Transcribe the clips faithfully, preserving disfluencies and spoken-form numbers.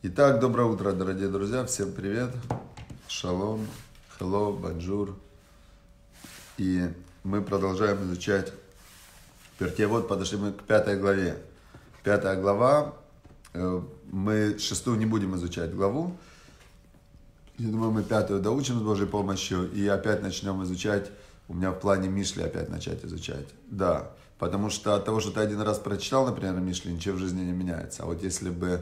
Итак, доброе утро, дорогие друзья, всем привет, шалом, хелло, бонжур. И мы продолжаем изучать Пиркей Авот, подошли мы к пятой главе. Пятая глава, мы шестую не будем изучать главу, я думаю, мы пятую доучим с Божьей помощью и опять начнем изучать, у меня в плане Мишли опять начать изучать, да, потому что от того, что ты один раз прочитал, например, Мишли, ничего в жизни не меняется, а вот если бы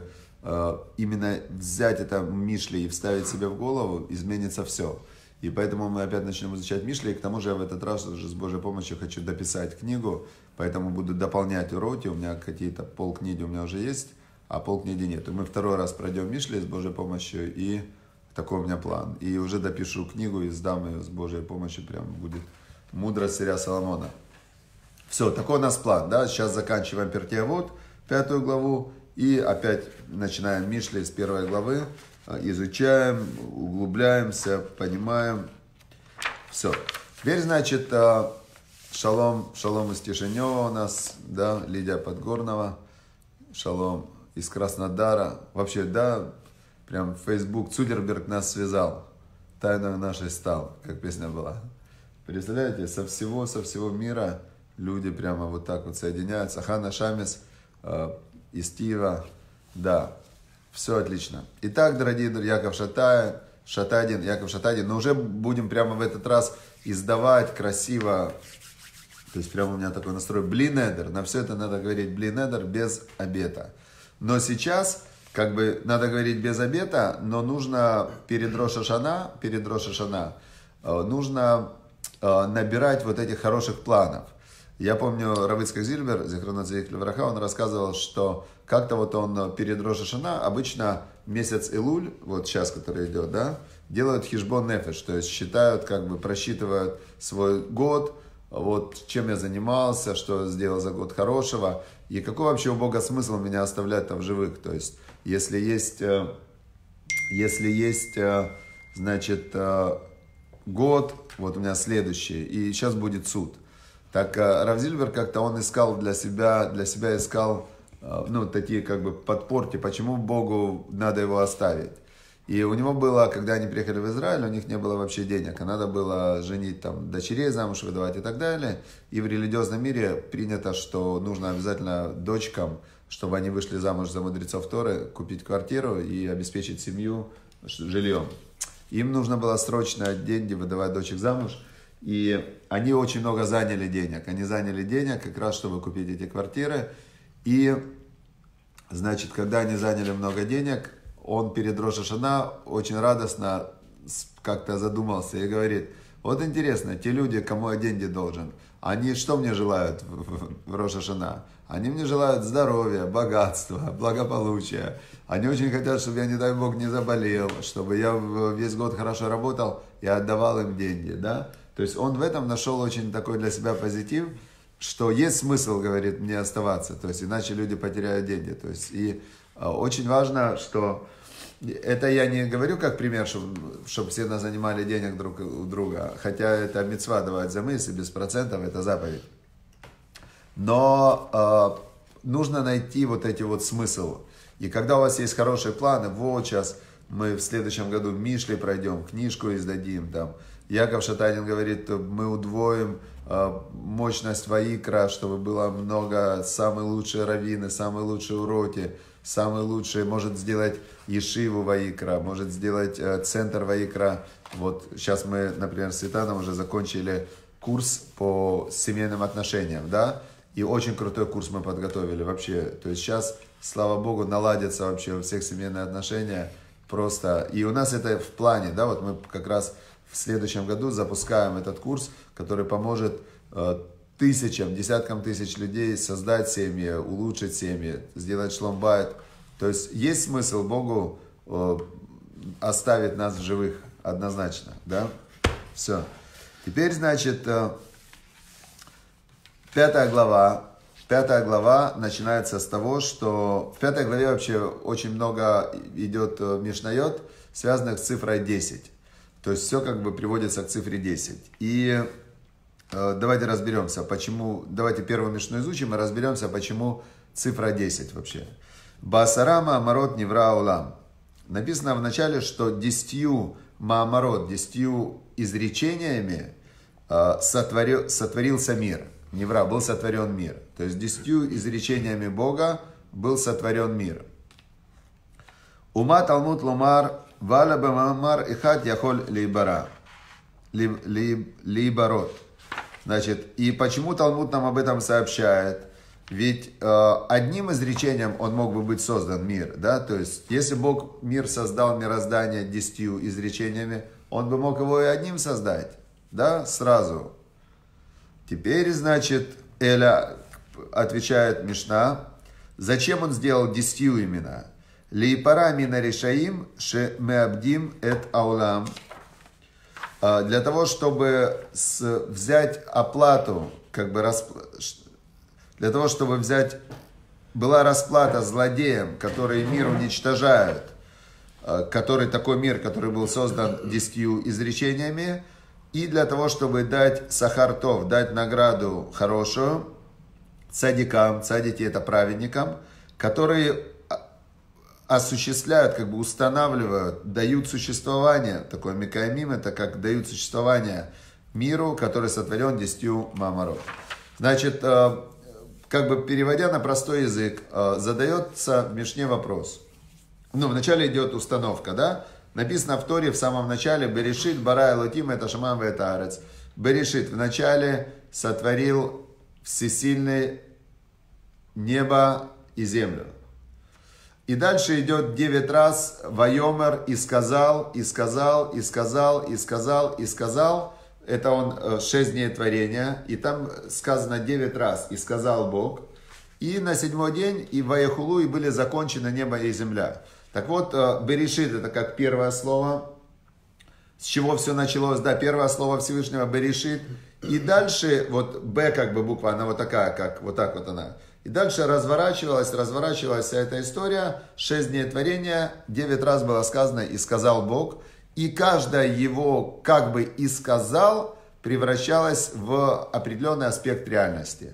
именно взять это Мишли и вставить себе в голову, изменится все. И поэтому мы опять начнем изучать Мишли. И к тому же я в этот раз уже с Божьей помощью хочу дописать книгу, поэтому буду дополнять уроки. У меня какие-то полкниги у меня уже есть, а полкниги нет. И мы второй раз пройдем Мишли с Божьей помощью, и такой у меня план. И уже допишу книгу и сдам ее с Божьей помощью. Прям будет мудрость царя Соломона. Все, такой у нас план, да? Сейчас заканчиваем Пиркей Авот, пятую главу. И опять начинаем Мишли с первой главы, изучаем, углубляемся, понимаем. Все. Теперь, значит, шалом, шалом из Тишинева у нас, да, Лидия Подгорнова, шалом из Краснодара. Вообще, да, прям Facebook, Цукерберг нас связал, тайной нашей стал, как песня была. Представляете, со всего, со всего мира люди прямо вот так вот соединяются. Хана Шамис из Киева, да, все отлично. Итак, дорогие друзья, Яков Шатанин, Шатанин, Яков Шатанин, но уже будем прямо в этот раз издавать красиво, то есть прямо у меня такой настрой, блинедер, на все это надо говорить блинедер без обета. Но сейчас, как бы, надо говорить без обета, но нужно перед Рош а-Шана, перед Рош а-Шана, нужно набирать вот этих хороших планов. Я помню, Ицхак Зильбер, он рассказывал, что как-то вот он перед Рош а-Шана, обычно месяц Элуль, вот сейчас, который идет, да, делают хижбон нефеш, то есть считают, как бы просчитывают свой год, вот чем я занимался, что сделал за год хорошего, и какой вообще у Бога смысл меня оставлять там в живых, то есть если есть, если есть, значит, год, вот у меня следующий, и сейчас будет суд. Так Рав Зильбер как-то он искал для себя, для себя искал, ну, такие как бы подпорки, почему Богу надо его оставить. И у него было, когда они приехали в Израиль, у них не было вообще денег, а надо было женить там дочерей, замуж выдавать и так далее. И в религиозном мире принято, что нужно обязательно дочкам, чтобы они вышли замуж за мудрецов Торы, купить квартиру и обеспечить семью жильем. Им нужно было срочно деньги выдавать дочек замуж. И они очень много заняли денег. Они заняли денег как раз, чтобы купить эти квартиры. И, значит, когда они заняли много денег, он перед Рош а-Шана очень радостно как-то задумался и говорит, вот интересно, те люди, кому я деньги должен, они что мне желают в Рош а-Шана? Они мне желают здоровья, богатства, благополучия. Они очень хотят, чтобы я, не дай Бог, не заболел, чтобы я весь год хорошо работал и отдавал им деньги, да? То есть он в этом нашел очень такой для себя позитив, что есть смысл, говорит, мне оставаться, то есть иначе люди потеряют деньги. То есть и очень важно, что это я не говорю как пример, чтобы, чтобы все занимали денег друг у друга, хотя это мицва давать за мысли, без процентов, это заповедь. Но э, нужно найти вот эти вот смыслы. И когда у вас есть хорошие планы, вот сейчас мы в следующем году Мишли пройдем, книжку издадим там. Яков Шатанин говорит, мы удвоим мощность Ваикра, чтобы было много, самые лучшие раввины, самые лучшие уроки, самые лучшие, может сделать ешиву Ваикра, может сделать центр Ваикра. Вот сейчас мы, например, с Итаном уже закончили курс по семейным отношениям, да, и очень крутой курс мы подготовили вообще. То есть сейчас, слава Богу, наладятся вообще у всех семейные отношения просто. И у нас это в плане, да, вот мы как раз... В следующем году запускаем этот курс, который поможет тысячам, десяткам тысяч людей создать семьи, улучшить семьи, сделать шломбайт. То есть есть смысл Богу оставить нас в живых однозначно, да? Все. Теперь, значит, пятая глава. Пятая глава начинается с того, что в пятой главе вообще очень много идет мишнайот, связанных с цифрой десять. То есть все как бы приводится к цифре десять. И э, давайте разберемся, почему... Давайте первую мишну изучим и разберемся, почему цифра десять вообще. Басарама марот невра улам. Написано в начале, что десятью маамарот, десятью изречениями сотворил, сотворился мир. Невра, был сотворен мир. То есть десятью изречениями Бога был сотворен мир. Ума талмуд лумар валя бамамар ихат яхоль лейбара. Лейбарот. Значит, и почему Талмуд нам об этом сообщает? Ведь э, одним изречением он мог бы быть создан мир, да? То есть, если Бог мир создал мироздание десятью изречениями, он бы мог его и одним создать, да? Сразу. Теперь, значит, Эля отвечает Мишна, зачем он сделал десятью имена? Лейпара мина решаим ше меабдим эт аулам. Для того, чтобы взять оплату, как бы распла... для того, чтобы взять, была расплата злодеям, которые мир уничтожают, который такой мир, который был создан десятью изречениями, и для того, чтобы дать сахартов, дать награду хорошую цадикам, цадики это праведникам, которые осуществляют, как бы устанавливают, дают существование, такое микаэмим, это как дают существование миру, который сотворен десятью маморов. Значит, как бы переводя на простой язык, задается в Мишне вопрос. Ну, вначале идет установка, да? Написано в Торе в самом начале, Берешит, Бара, Элоким, это Шамам, это Арец. Берешит, вначале сотворил всесильный небо и землю. И дальше идет девять раз Вайомер и сказал, и сказал, и сказал, и сказал, и сказал. Это он шесть дней творения. И там сказано девять раз и сказал Бог. И на седьмой день и Ваяхулу и были закончены небо и земля. Так вот, Берешит это как первое слово. С чего все началось? Да, первое слово Всевышнего Берешит. И дальше вот Б как бы буква, она вот такая, как вот так вот она. И дальше разворачивалась, разворачивалась вся эта история. Шесть дней творения, девять раз было сказано «И сказал Бог». И каждое его как бы «И сказал» превращалось в определенный аспект реальности.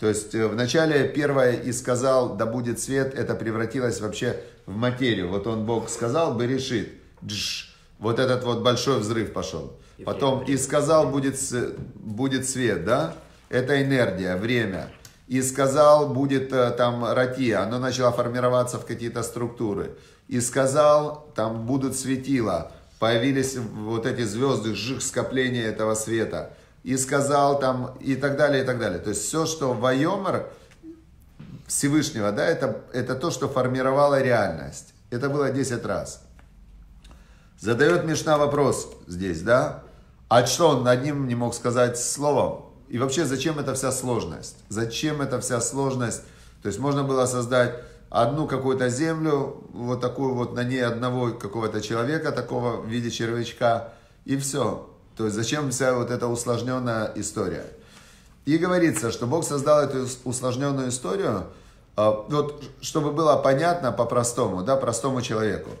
То есть вначале первое «И сказал, да будет свет», это превратилось вообще в материю. Вот он Бог сказал бы решит. Джж, вот этот вот большой взрыв пошел. Потом «И сказал, будет, будет свет», да? Это энергия, время. И сказал, будет там ракия, оно начало формироваться в какие-то структуры. И сказал, там будут светила, появились вот эти звезды, жих, скопление этого света. И сказал там, и так далее, и так далее. То есть все, что вайомер Всевышнего, да, это, это то, что формировало реальность. Это было десять раз. Задает Мишна вопрос здесь, да? А что он одним не мог сказать словом? И вообще, зачем эта вся сложность? Зачем эта вся сложность? То есть, можно было создать одну какую-то землю, вот такую вот, на ней одного какого-то человека, такого в виде червячка, и все. То есть, зачем вся вот эта усложненная история? И говорится, что Бог создал эту усложненную историю, вот, чтобы было понятно по-простому, да, простому человеку.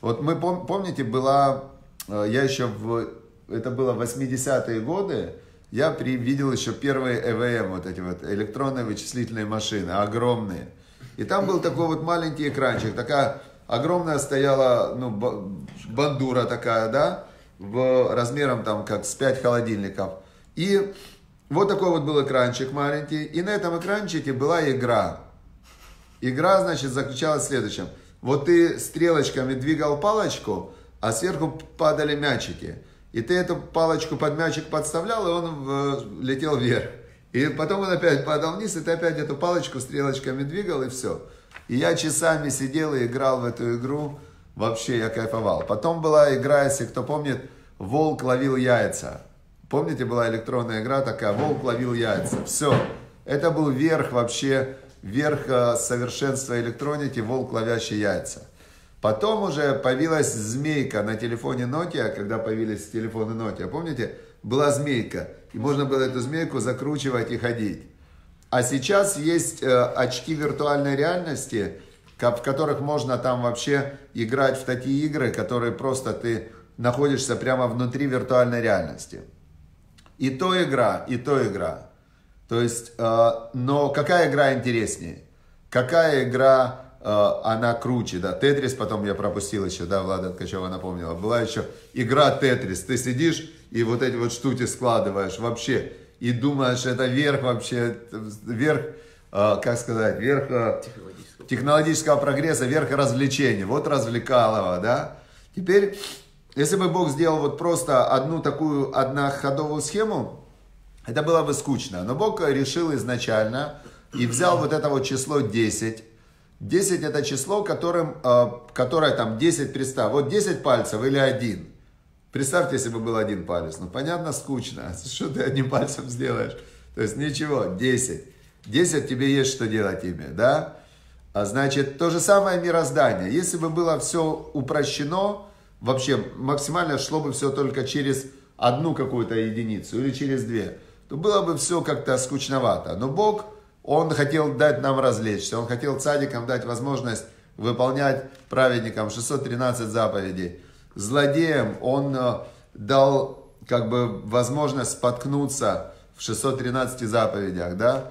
Вот мы, помните, была, я еще, в, это было восьмидесятые годы, я видел еще первые ЭВМ, вот эти вот электронные вычислительные машины, огромные. И там был такой вот маленький экранчик, такая огромная стояла, ну, бандура такая, да, в, размером там как с пять холодильников. И вот такой вот был экранчик маленький, и на этом экранчике была игра. Игра, значит, заключалась в следующем. Вот ты стрелочками двигал палочку, а сверху падали мячики. И ты эту палочку под мячик подставлял, и он в... летел вверх. И потом он опять падал вниз, и ты опять эту палочку стрелочками двигал, и все. И я часами сидел и играл в эту игру. Вообще я кайфовал. Потом была игра, если кто помнит, «Волк ловил яйца». Помните, была электронная игра такая «Волк ловил яйца». Все. Это был верх вообще, верх совершенства электроники «Волк ловящий яйца». Потом уже появилась змейка на телефоне Nokia, когда появились телефоны Nokia. Помните, была змейка, и можно было эту змейку закручивать и ходить. А сейчас есть очки виртуальной реальности, в которых можно там вообще играть в такие игры, которые просто ты находишься прямо внутри виртуальной реальности. И то игра, и то игра. То есть, но какая игра интереснее? Какая игра... она круче, да, Тетрис, потом я пропустил еще, да, Влада Ткачева напомнила, была еще игра Тетрис, ты сидишь и вот эти вот штуки складываешь вообще, и думаешь, это верх вообще, верх, как сказать, верх технологического, технологического прогресса, верх развлечений, вот развлекалово, да, теперь, если бы Бог сделал вот просто одну такую одноходовую схему, это было бы скучно, но Бог решил изначально и взял вот это вот число десять, десять это число, которым, которое там десять, представь, вот десять пальцев или один. Представьте, если бы был один палец. Ну, понятно, скучно. Что ты одним пальцем сделаешь? То есть, ничего, десять. десять тебе есть что делать ими, да? А значит, то же самое мироздание. Если бы было все упрощено, вообще максимально шло бы все только через одну какую-то единицу или через две, то было бы все как-то скучновато. Но Бог... Он хотел дать нам развлечься, он хотел цадикам дать возможность выполнять праведникам шестьсот тринадцать заповедей. Злодеям он дал как бы возможность споткнуться в шестьсот тринадцати заповедях, да?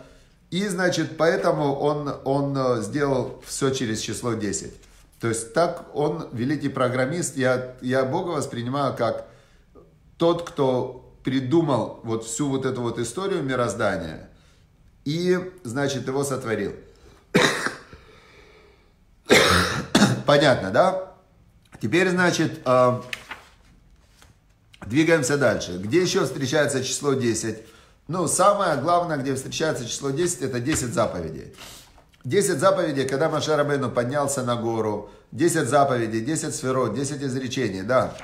И, значит, поэтому он, он сделал все через число десять. То есть так он великий программист. Я, я Бога воспринимаю как тот, кто придумал вот всю вот эту вот историю мироздания. И, значит, его сотворил. Понятно, да? Теперь, значит, э, двигаемся дальше. Где еще встречается число десять? Ну, самое главное, где встречается число десять, это десять заповедей. десять заповедей, когда Моше Рабейну поднялся на гору. десять заповедей, десять сферот, десять изречений, да.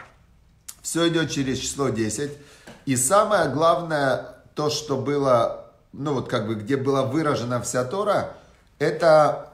Все идет через число десять. И самое главное, то, что было... ну вот как бы, где была выражена вся Тора, это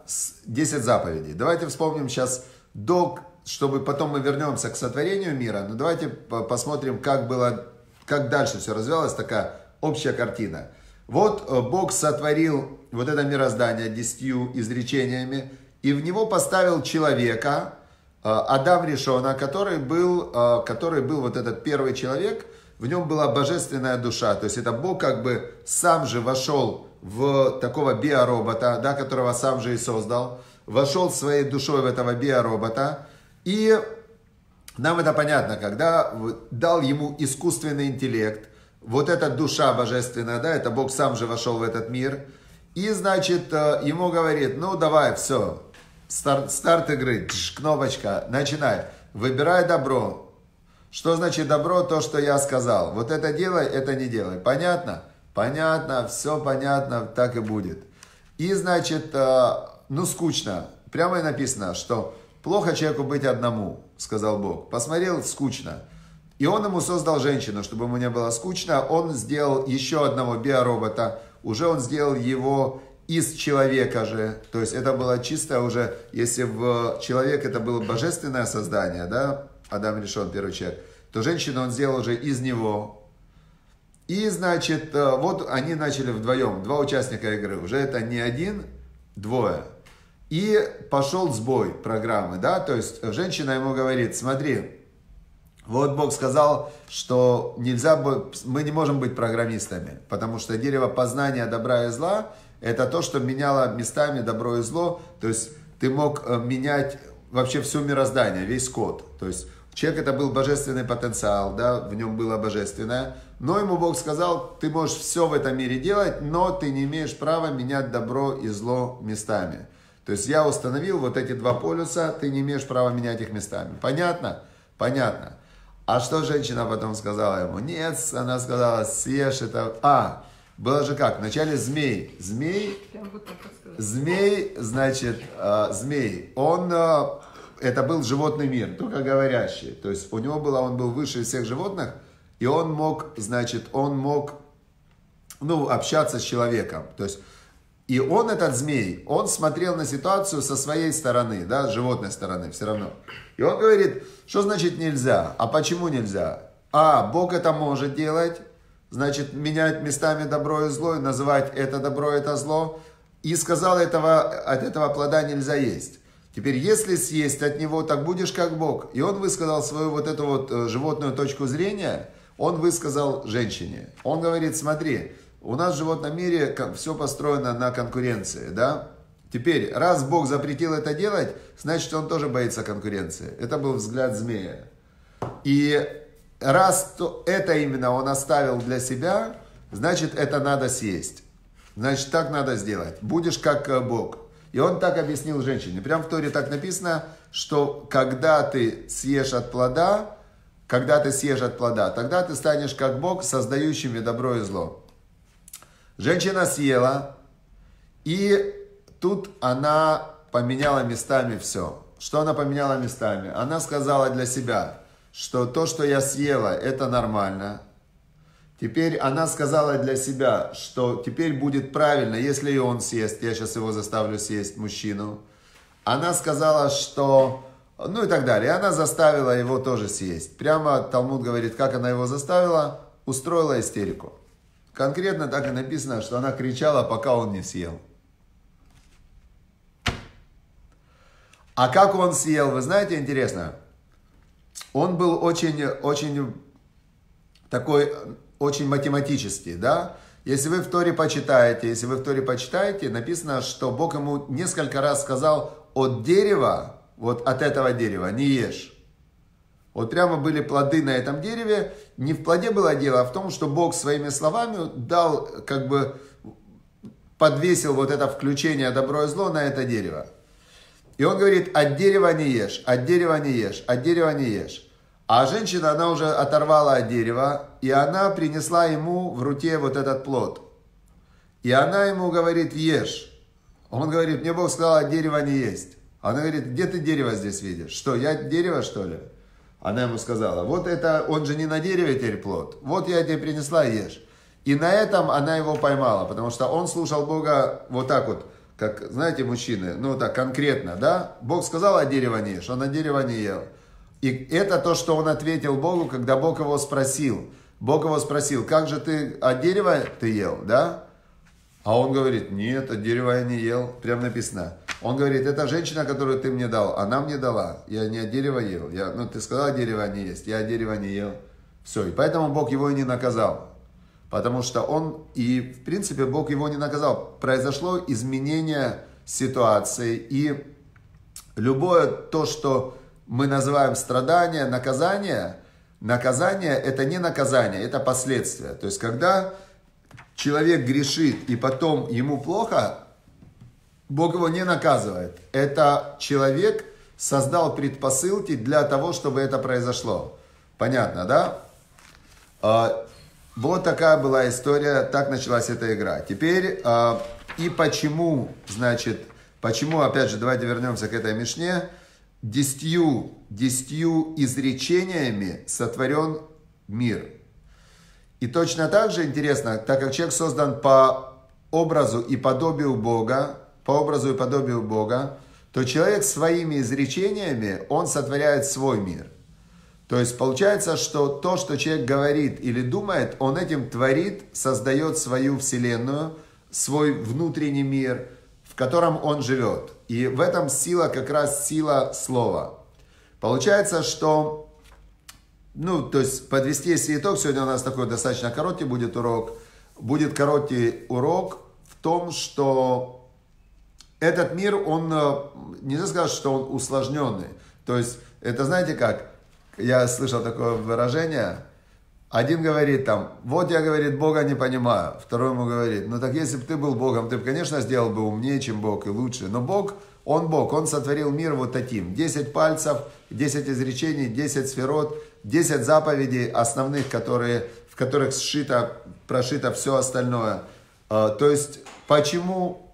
десять заповедей. Давайте вспомним сейчас, до, чтобы потом мы вернемся к сотворению мира, но давайте посмотрим, как было, как дальше все развивалось, такая общая картина. Вот Бог сотворил вот это мироздание десятью изречениями, и в него поставил человека, Адам Ришона, который был, который был вот этот первый человек. В нем была божественная душа, то есть это Бог как бы сам же вошел в такого биоробота, да, которого сам же и создал, вошел своей душой в этого биоробота, и нам это понятно, когда дал ему искусственный интеллект, вот эта душа божественная, да, это Бог сам же вошел в этот мир, и значит ему говорит, ну давай, все, старт, старт игры, кнопочка, начинай, выбирай добро. Что значит добро? То, что я сказал. Вот это делай, это не делай. Понятно? Понятно, все понятно, так и будет. И значит, ну скучно. Прямо и написано, что плохо человеку быть одному, сказал Бог. Посмотрел, скучно. И он ему создал женщину, чтобы ему не было скучно. Он сделал еще одного биоробота. Уже он сделал его из человека же. То есть это было чисто уже, если в человек это было божественное создание, да? Адам Ришон, первый человек, то женщину он сделал уже из него. И, значит, вот они начали вдвоем, два участника игры. Уже это не один, двое. И пошел сбой программы, да, то есть женщина ему говорит, смотри, вот Бог сказал, что нельзя, мы не можем быть программистами, потому что дерево познания добра и зла, это то, что меняло местами добро и зло, то есть ты мог менять вообще все мироздание, весь код, то есть... Человек это был божественный потенциал, да, в нем было божественное. Но ему Бог сказал, ты можешь все в этом мире делать, но ты не имеешь права менять добро и зло местами. То есть я установил вот эти два полюса, ты не имеешь права менять их местами. Понятно? Понятно. А что женщина потом сказала ему? Нет, она сказала, съешь это... А, было же как? Вначале змей. Змей, змей, значит, змей, он... Это был животный мир, только говорящий. То есть у него было, он был выше всех животных, и он мог, значит, он мог, ну, общаться с человеком. То есть, и он, этот змей, он смотрел на ситуацию со своей стороны, да, с животной стороны все равно. И он говорит, что значит нельзя, а почему нельзя? А, Бог это может делать, значит, менять местами добро и зло, и называть это добро, это зло. И сказал, этого, от этого плода нельзя есть. Теперь, если съесть от него, так будешь как Бог. И он высказал свою вот эту вот животную точку зрения, он высказал женщине. Он говорит, смотри, у нас в животном мире все построено на конкуренции, да? Теперь, раз Бог запретил это делать, значит, он тоже боится конкуренции. Это был взгляд змея. И раз то, это именно он оставил для себя, значит, это надо съесть. Значит, так надо сделать. Будешь как Бог. И он так объяснил женщине. Прям в Торе так написано, что когда ты съешь от плода, когда ты съешь от плода, тогда ты станешь как Бог, создающими добро и зло. Женщина съела, и тут она поменяла местами все. Что она поменяла местами? Она сказала для себя, что то, что я съела, это нормально. Теперь она сказала для себя, что теперь будет правильно, если и он съест. Я сейчас его заставлю съесть, мужчину. Она сказала, что... Ну и так далее. И она заставила его тоже съесть. Прямо Талмуд говорит, как она его заставила. Устроила истерику. Конкретно так и написано, что она кричала, пока он не съел. А как он съел, вы знаете, интересно. Он был очень, очень такой, очень математический, да? Если вы в Торе почитаете, если вы в Торе почитаете, написано, что Бог ему несколько раз сказал, от дерева, вот от этого дерева не ешь. Вот прямо были плоды на этом дереве. Не в плоде было дело, а в том, что Бог своими словами дал, как бы подвесил вот это включение добро и зло на это дерево. И он говорит, от дерева не ешь, от дерева не ешь, от дерева не ешь. А женщина, она уже оторвала от дерева, и она принесла ему в руке вот этот плод. И она ему говорит, ешь. Он говорит, мне Бог сказал, от дерева не есть. Она говорит, где ты дерево здесь видишь? Что, я дерево, что ли? Она ему сказала, вот это, он же не на дереве теперь плод. Вот я тебе принесла, ешь. И на этом она его поймала, потому что он слушал Бога вот так вот, как, знаете, мужчины, ну так конкретно, да? Бог сказал, а дерево не ешь, он на дерево не ел. И это то, что он ответил Богу, когда Бог его спросил. Бог его спросил, как же ты, а дерево ты ел, да? А он говорит, нет, от дерева я не ел. Прям написано. Он говорит, это женщина, которую ты мне дал, она мне дала. Я не от дерева ел. Я, ну, ты сказала, дерево не есть. Я от дерева не ел. Все. И поэтому Бог его и не наказал. Потому что он... И, в принципе, Бог его не наказал. Произошло изменение ситуации. И любое то, что мы называем страдание, наказание, наказание — это не наказание, это последствия. То есть, когда... человек грешит, и потом ему плохо, Бог его не наказывает. Это человек создал предпосылки для того, чтобы это произошло. Понятно, да? Вот такая была история, так началась эта игра. Теперь, и почему, значит, почему, опять же, давайте вернемся к этой Мишне, десятью, десятью изречениями сотворен мир. И точно так же интересно, так как человек создан по образу и подобию Бога, по образу и подобию Бога, то человек своими изречениями, он сотворяет свой мир. То есть получается, что то, что человек говорит или думает, он этим творит, создает свою вселенную, свой внутренний мир, в котором он живет. И в этом сила, как раз сила слова. Получается, что... Ну, то есть, подвести если итог, сегодня у нас такой достаточно короткий будет урок. Будет короткий урок в том, что этот мир, он, нельзя сказать, что он усложненный. То есть, это знаете как, я слышал такое выражение, один говорит там, вот я, говорит, Бога не понимаю. Второй ему говорит, ну так если бы ты был Богом, ты бы, конечно, сделал бы умнее, чем Бог и лучше. Но Бог, он Бог, он сотворил мир вот таким. десять пальцев, десять изречений, десять сферот. десять заповедей основных, которые, в которых сшито, прошито все остальное. То есть, почему?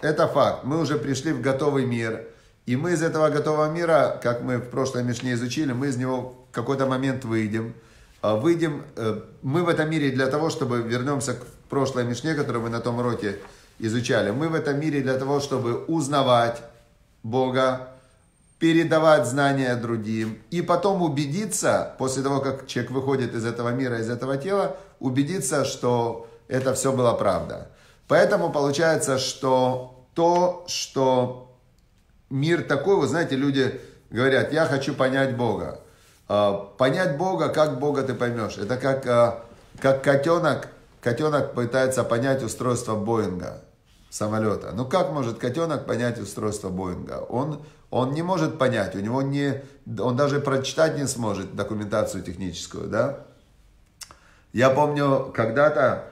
Это факт. Мы уже пришли в готовый мир. И мы из этого готового мира, как мы в прошлой Мишне изучили, мы из него в какой-то момент выйдем. Выйдем. Мы в этом мире для того, чтобы... Вернемся к прошлой Мишне, которую мы на том уроке изучали. Мы в этом мире для того, чтобы узнавать Бога, передавать знания другим, и потом убедиться, после того, как человек выходит из этого мира, из этого тела, убедиться, что это все была правда. Поэтому получается, что то, что мир такой, вы знаете, люди говорят, я хочу понять Бога. Понять Бога, как Бога ты поймешь? Это как, как котенок, котенок пытается понять устройство Боинга. самолета. Ну как может котенок понять устройство Боинга? Он, он не может понять, у него не, он даже прочитать не сможет документацию техническую, да? Я помню, когда-то,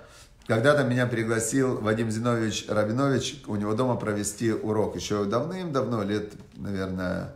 когда-то меня пригласил Вадим Зинович Рабинович у него дома провести урок. Еще давным-давно, лет, наверное,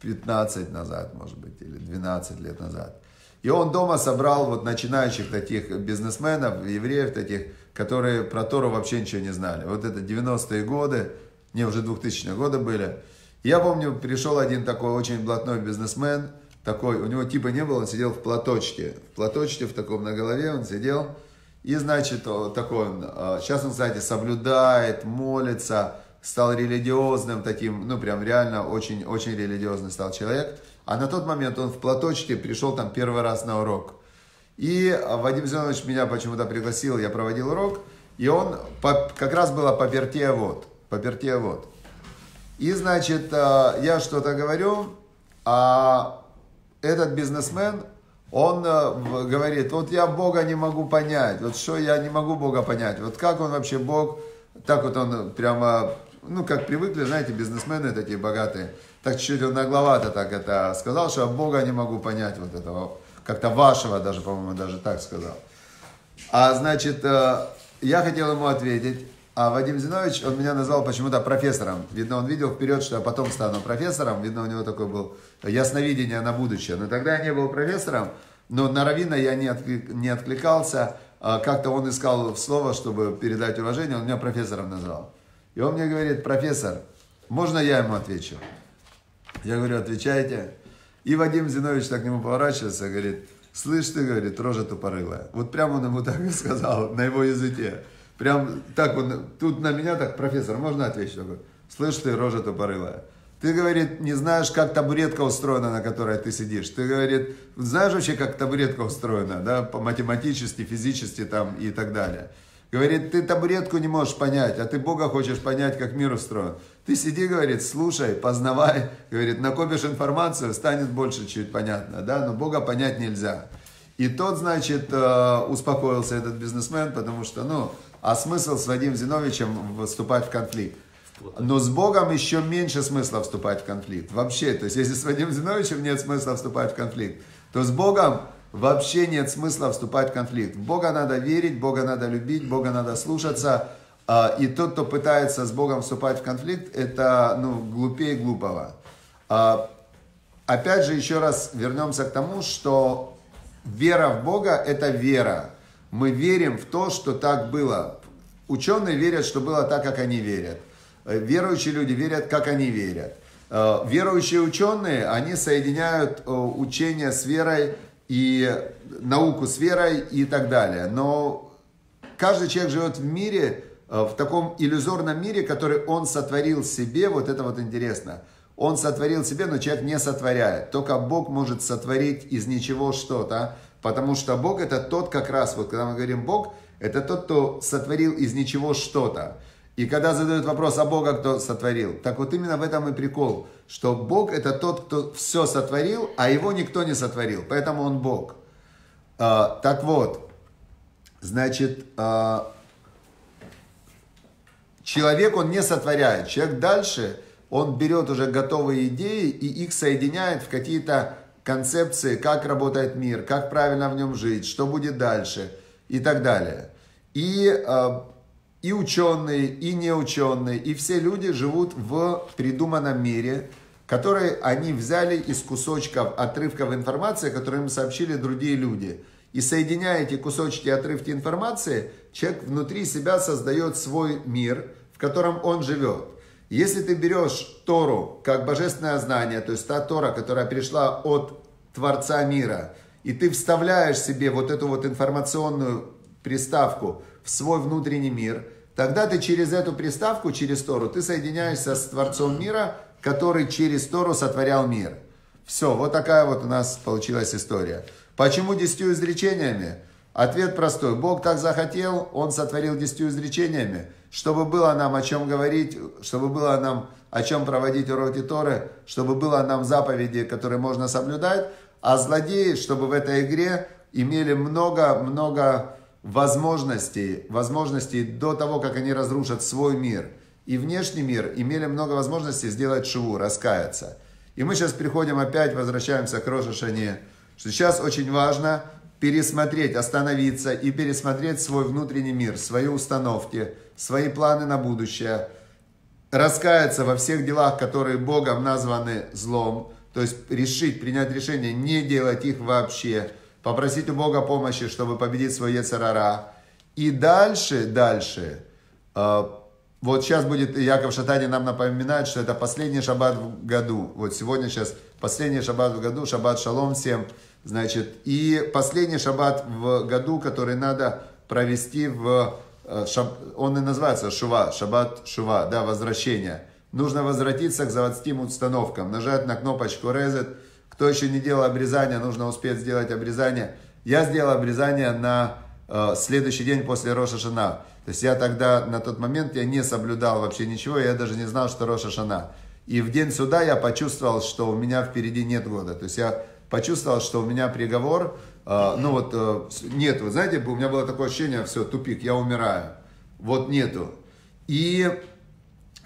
пятнадцать назад, может быть, или двенадцать лет назад. И он дома собрал вот начинающих таких бизнесменов, евреев таких, которые про Тору вообще ничего не знали. Вот это девяностые годы, не, уже двухтысячные годы были. Я помню, пришел один такой очень блатной бизнесмен, такой, у него типа не было, он сидел в платочке. В платочке в таком на голове он сидел. И значит, такой он, сейчас он, кстати, соблюдает, молится, стал религиозным таким, ну прям реально очень-очень религиозный стал человек. А на тот момент он в платочке пришел там первый раз на урок. И Вадим Зинович меня почему-то пригласил, я проводил урок. И он, по, как раз было по Пиркей Авот, по Пиркей Авот. И значит, я что-то говорю, а этот бизнесмен, он говорит, вот я Бога не могу понять, вот что я не могу Бога понять, вот как он вообще Бог, так вот он прямо... Ну, как привыкли, знаете, бизнесмены такие богатые. Так чуть-чуть он нагловато так это сказал, что Бога не могу понять вот этого. Как-то вашего даже, по-моему, даже так сказал. А, значит, я хотел ему ответить. А Вадим Зинович, он меня назвал почему-то профессором. Видно, он видел вперед, что я потом стану профессором. Видно, у него такое было ясновидение на будущее. Но тогда я не был профессором. Но на раввина я не откликался. Как-то он искал слово, чтобы передать уважение. Он меня профессором назвал. И он мне говорит, профессор, можно я ему отвечу? Я говорю, отвечайте. И Вадим Зинович так к нему поворачивается, говорит, слышь ты, говорит, рожа тупорылая. Вот прям он ему так и сказал, на его языке. Прям так он, тут на меня так, профессор, можно отвечу? Я говорю, слышь ты, рожа тупорылая. Ты, говорит, не знаешь, как табуретка устроена, на которой ты сидишь. Ты, говорит, знаешь вообще, как табуретка устроена, да, по математически, физически там и так далее. Говорит, ты табуретку не можешь понять, а ты Бога хочешь понять, как мир устроен. Ты сиди, говорит, слушай, познавай, говорит, накопишь информацию, станет больше чуть понятно, да, но Бога понять нельзя. И тот, значит, успокоился этот бизнесмен, потому что, ну, а смысл с Вадимом Зиновичем вступать в конфликт? Но с Богом еще меньше смысла вступать в конфликт. Вообще, то есть, если с Вадимом Зиновичем нет смысла вступать в конфликт, то с Богом... Вообще нет смысла вступать в конфликт. В Бога надо верить, Бога надо любить, Бога надо слушаться. И тот, кто пытается с Богом вступать в конфликт, это ну, глупее глупого. Опять же, еще раз вернемся к тому, что вера в Бога – это вера. Мы верим в то, что так было. Ученые верят, что было так, как они верят. Верующие люди верят, как они верят. Верующие ученые, они соединяют учение с верой, и науку с верой и так далее. Но каждый человек живет в мире, в таком иллюзорном мире, который он сотворил себе, вот это вот интересно. Он сотворил себе, но человек не сотворяет. Только Бог может сотворить из ничего что-то, потому что Бог это тот как раз, вот когда мы говорим Бог, это тот, кто сотворил из ничего что-то. И когда задают вопрос о Боге, кто сотворил, так вот именно в этом и прикол, что Бог это тот, кто все сотворил, а его никто не сотворил, поэтому он Бог. А, так вот, значит, а, человек он не сотворяет, человек дальше, он берет уже готовые идеи и их соединяет в какие-то концепции, как работает мир, как правильно в нем жить, что будет дальше и так далее. И... А, И ученые, и неученые, и все люди живут в придуманном мире, который они взяли из кусочков, отрывков информации, которые им сообщили другие люди. И соединяя эти кусочки, отрывки информации, человек внутри себя создает свой мир, в котором он живет. Если ты берешь Тору как божественное знание, то есть та Тора, которая пришла от Творца мира, и ты вставляешь себе вот эту вот информационную приставку в свой внутренний мир, тогда ты через эту приставку, через Тору, ты соединяешься с Творцом мира, который через Тору сотворял мир. Все, вот такая вот у нас получилась история. Почему десятью изречениями? Ответ простой. Бог так захотел, Он сотворил десятью изречениями, чтобы было нам о чем говорить, чтобы было нам о чем проводить уроки Торы, чтобы было нам заповеди, которые можно соблюдать, а злодеи, чтобы в этой игре имели много-много возможностей, возможностей до того, как они разрушат свой мир и внешний мир, имели много возможностей сделать шуву, раскаяться. И мы сейчас переходим опять, возвращаемся к Рош а-Шане, что сейчас очень важно пересмотреть, остановиться и пересмотреть свой внутренний мир, свои установки, свои планы на будущее, раскаяться во всех делах, которые Богом названы злом, то есть решить, принять решение, не делать их вообще, попросить у Бога помощи, чтобы победить свой Ецер ара. И дальше, дальше, э, вот сейчас будет Яков Шатанин нам напоминает, что это последний шаббат в году. Вот сегодня сейчас последний шаббат в году, шаббат шалом всем, значит, и последний шаббат в году, который надо провести в, э, шаб, он и называется Шува, шаббат Шува, да, возвращение. Нужно возвратиться к заводским установкам, нажать на кнопочку «Резет». Кто еще не делал обрезание, нужно успеть сделать обрезание. Я сделал обрезание на э, следующий день после Рош а-Шана. То есть я тогда, на тот момент, я не соблюдал вообще ничего, я даже не знал, что Рош а-Шана. И в день суда я почувствовал, что у меня впереди нет года. То есть я почувствовал, что у меня приговор, э, ну вот, э, нет, вы знаете, у меня было такое ощущение, все, тупик, я умираю. Вот нету. И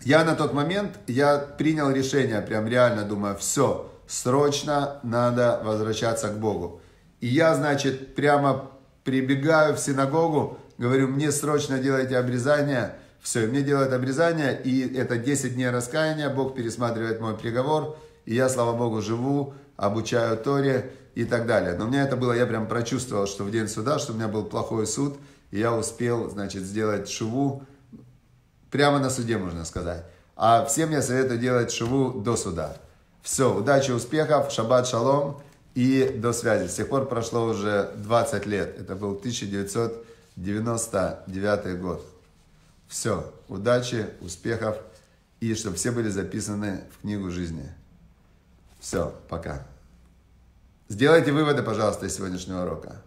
я на тот момент, я принял решение, прям реально думаю, все, срочно надо возвращаться к Богу. И я, значит, прямо прибегаю в синагогу, говорю, мне срочно делайте обрезание. Все, мне делают обрезание, и это десять дней раскаяния, Бог пересматривает мой приговор, и я, слава Богу, живу, обучаю Торе и так далее. Но у меня это было, я прям прочувствовал, что в день суда, что у меня был плохой суд, и я успел, значит, сделать шуву, прямо на суде, можно сказать. А всем я советую делать шуву до суда. Все, удачи, успехов, шаббат шалом и до связи. С тех пор прошло уже двадцать лет. Это был тысяча девятьсот девяносто девятый год. Все, удачи, успехов и чтобы все были записаны в книгу жизни. Все, пока. Сделайте выводы, пожалуйста, из сегодняшнего урока.